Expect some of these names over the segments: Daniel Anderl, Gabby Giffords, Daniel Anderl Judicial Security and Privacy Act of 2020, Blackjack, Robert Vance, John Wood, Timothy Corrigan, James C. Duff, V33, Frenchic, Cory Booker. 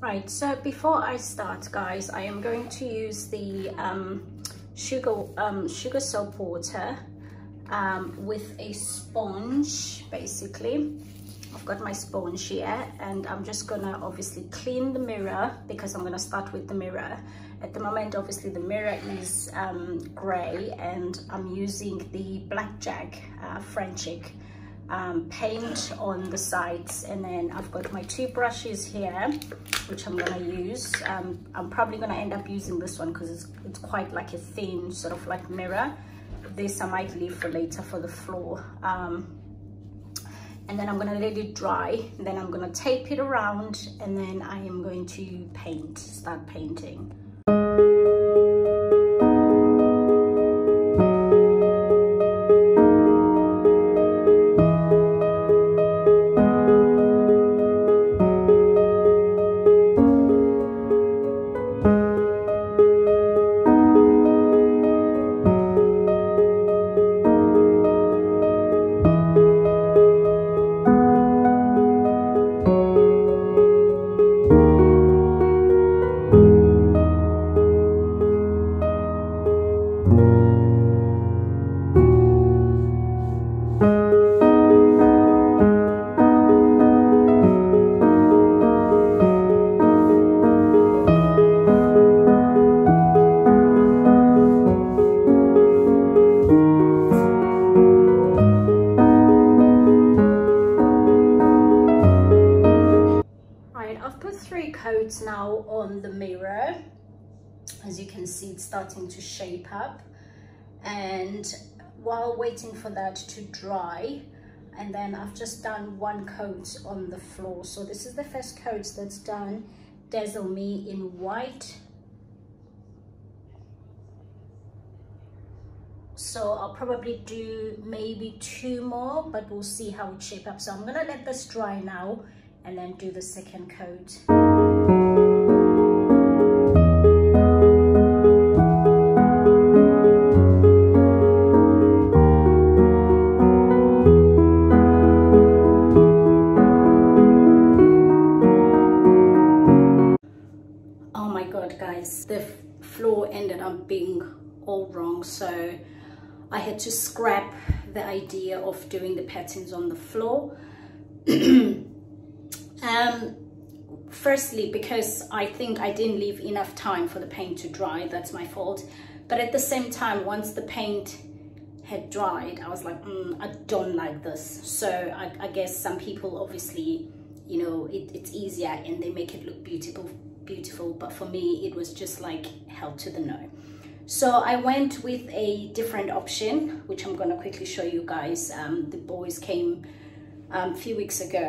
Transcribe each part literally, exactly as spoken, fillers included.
Right, so before I start, guys, I am going to use the um, sugar um, sugar soap water um, with a sponge. Basically, I've got my sponge here, and I'm just gonna obviously clean the mirror, because I'm gonna start with the mirror. At the moment, obviously, the mirror is um, grey, and I'm using the Blackjack uh, Frenchic um, paint on the sides. And then I've got my two brushes here, which I'm gonna use. Um, I'm probably gonna end up using this one because it's, it's quite like a thin sort of like mirror. This I might leave for later for the floor. Um, and then I'm gonna let it dry, then I'm gonna tape it around, and then I am going to paint, start painting. Now on the mirror, as you can see, it's starting to shape up, and while waiting for that to dry, and then I've just done one coat on the floor. So this is the first coat that's done. Dazzle Me in white. So I'll probably do maybe two more, but we'll see how it shapes up. So I'm gonna let this dry now and then do the second coat. The floor ended up being all wrong, so I had to scrap the idea of doing the patterns on the floor. um, firstly, because I think I didn't leave enough time for the paint to dry. That's my fault. But at the same time, once the paint had dried, I was like, mm, I don't like this. So I, I guess some people, obviously, you know, it, it's easier and they make it look beautiful. beautiful but for me it was just like hell to the no. So I went with a different option, which I'm gonna quickly show you guys. Um, the boys came um, a few weeks ago,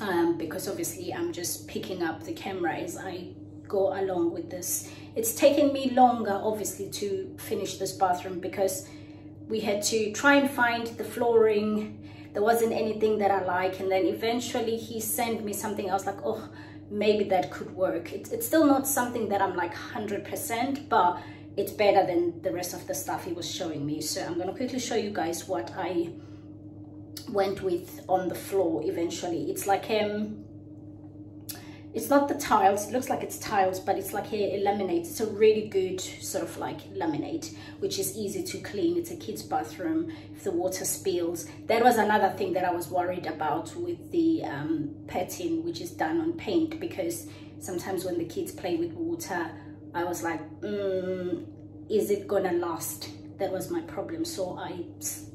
um, because obviously I'm just picking up the camera as I go along with this. It's taken me longer obviously to finish this bathroom because we had to try and find the flooring. There wasn't anything that I like, and then eventually he sent me something. I was like, oh, maybe that could work. It's, it's still not something that I'm like one hundred percent, but it's better than the rest of the stuff he was showing me. So I'm gonna quickly show you guys what I went with on the floor eventually. It's like, um, it's not the tiles, it looks like it's tiles, but it's like a, a laminate. It's a really good sort of like laminate, which is easy to clean. It's a kid's bathroom, if the water spills. That was another thing that I was worried about with the um, pattern, which is done on paint, because sometimes when the kids play with water, I was like, mm, is it gonna last? That was my problem. So I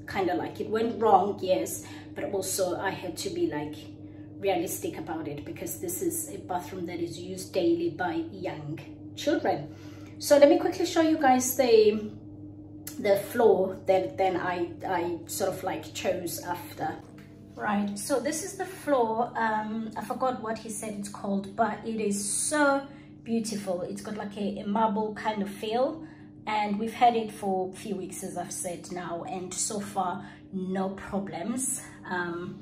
kind of like, it went wrong, yes, but also I had to be like, realistic about it, because this is a bathroom that is used daily by young children. So let me quickly show you guys the the floor that then I, I sort of like chose after. Right, so this is the floor. um I forgot what he said it's called, but it is so beautiful. It's got like a, a marble kind of feel, and we've had it for a few weeks, as I've said now, and so far no problems. um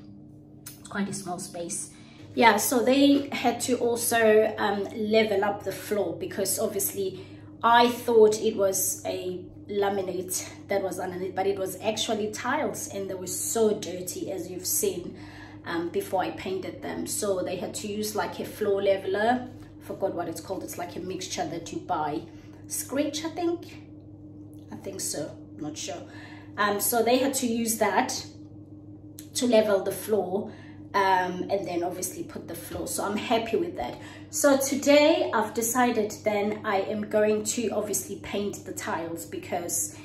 Quite a small space. Yeah, so they had to also um, level up the floor, because obviously I thought it was a laminate that was underneath, but it was actually tiles, and they were so dirty, as you've seen. um, before I painted them. So they had to use like a floor leveler. Forgot what it's called. It's like a mixture that you buy. Scritch, I think. I think so. Not sure. Um, so they had to use that to level the floor, um, and then obviously put the floor. So I'm happy with that. So today I've decided then I am going to obviously paint the tiles, because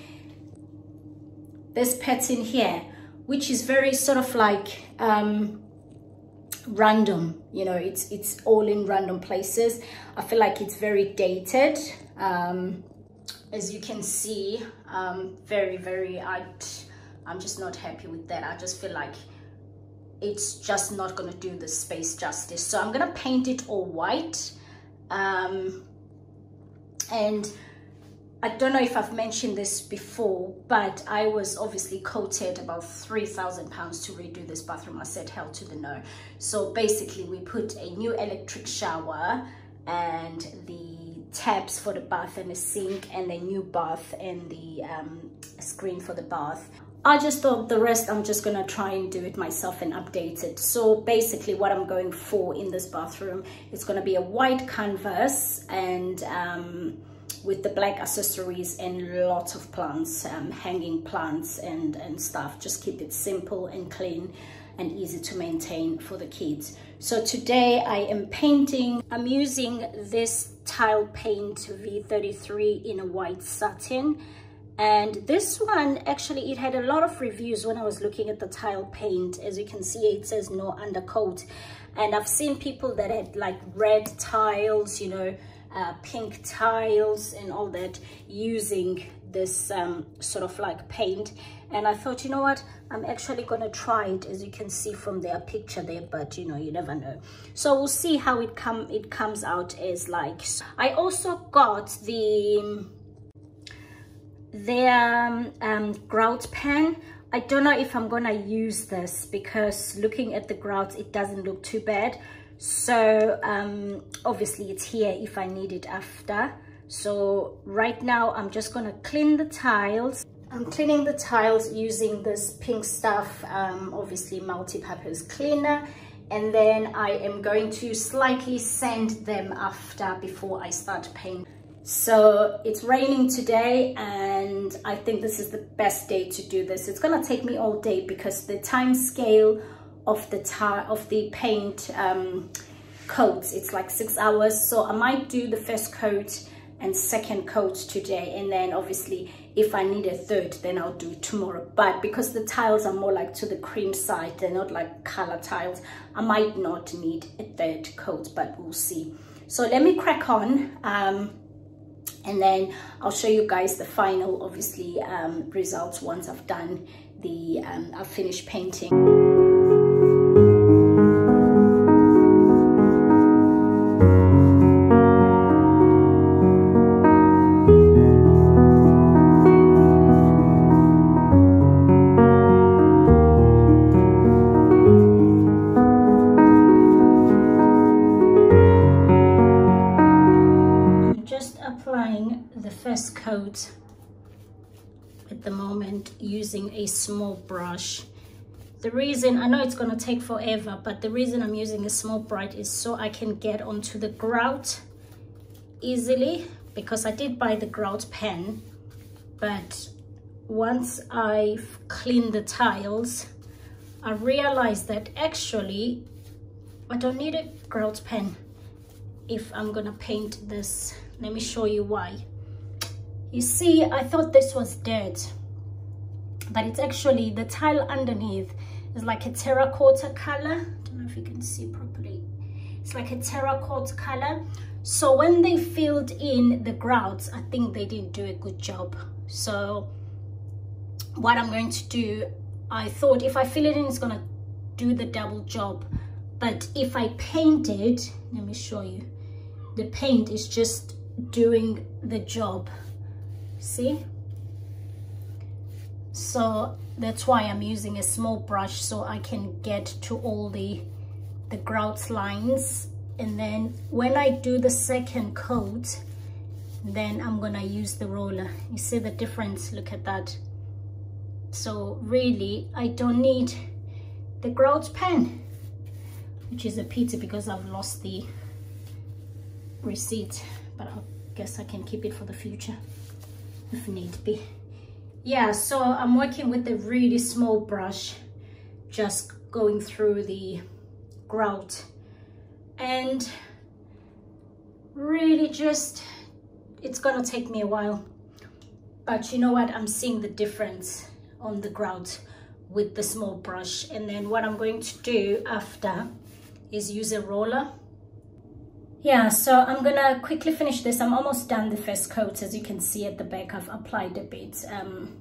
this pattern here, which is very sort of like um, random, you know, it's it's all in random places. I feel like it's very dated. Um, as you can see, um, very, very, I, I'm just not happy with that. I just feel like it's just not gonna do the space justice. So I'm gonna paint it all white. Um, and I don't know if I've mentioned this before, but I was obviously quoted about three thousand pounds to redo this bathroom. I said hell to the no. So basically we put a new electric shower and the taps for the bath and the sink and the new bath and the um, screen for the bath. I just thought the rest I'm just gonna try and do it myself and update it. So basically what I'm going for in this bathroom, it's gonna be a white canvas and um, with the black accessories and lots of plants, um, hanging plants and, and stuff. Just keep it simple and clean and easy to maintain for the kids. So today I am painting, I'm using this tile paint V thirty-three in a white satin. And this one, actually, it had a lot of reviews when I was looking at the tile paint. As you can see, it says no undercoat. And I've seen people that had like red tiles, you know, Uh, pink tiles and all that, using this um, sort of like paint. And I thought, you know what, I'm actually gonna try it, as you can see from their picture there, but you know, you never know. So we'll see how it come it comes out as like. I also got the their um, um, grout pen. I don't know if I'm gonna use this, because looking at the grout, it doesn't look too bad. So um obviously it's here if I need it after. So right now I'm just gonna clean the tiles. I'm cleaning the tiles using this pink stuff, um obviously multi-purpose cleaner, and then I am going to slightly sand them after, before I start painting. So it's raining today and I think this is the best day to do this. It's gonna take me all day, because the time scale of the tile, of the paint um, coats, it's like six hours. So I might do the first coat and second coat today, and then obviously if I need a third, then I'll do tomorrow. But because the tiles are more like to the cream side, they're not like color tiles, I might not need a third coat, but we'll see. So let me crack on, um, and then I'll show you guys the final, obviously, um, results once I've done the, um, I've finished painting. Coat at the moment using a small brush. The reason, I know it's going to take forever, but the reason I'm using a small brush is so I can get onto the grout easily, because I did buy the grout pen, but once I've cleaned the tiles, I realized that actually I don't need a grout pen if I'm gonna paint this. Let me show you why. You see, I thought this was dirt, but it's actually, the tile underneath is like a terracotta color. I don't know if you can see properly. It's like a terracotta color. So when they filled in the grouts, I think they didn't do a good job. So what I'm going to do, I thought if I fill it in, it's gonna do the double job. But if I paint it, let me show you. The paint is just doing the job. See, so that's why I'm using a small brush, so I can get to all the the grout lines, and then when I do the second coat, then I'm gonna use the roller. You see the difference? Look at that. So really I don't need the grout pen. which is a pity because I've lost the receipt, but I guess I can keep it for the future if need be. Yeah, so I'm working with a really small brush, just going through the grout and really just, it's gonna take me a while, but you know what, I'm seeing the difference on the grout with the small brush. And then what I'm going to do after is use a roller. Yeah, so I'm gonna quickly finish this. I'm almost done the first coat. As you can see at the back, I've applied a bit. Um,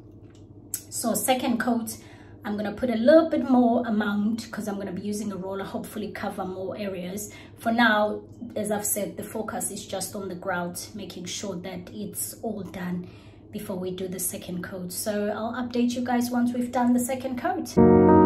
so second coat, I'm gonna put a little bit more amount because I'm gonna be using a roller, hopefully cover more areas. For now, as I've said, the focus is just on the grout, making sure that it's all done before we do the second coat. So I'll update you guys once we've done the second coat.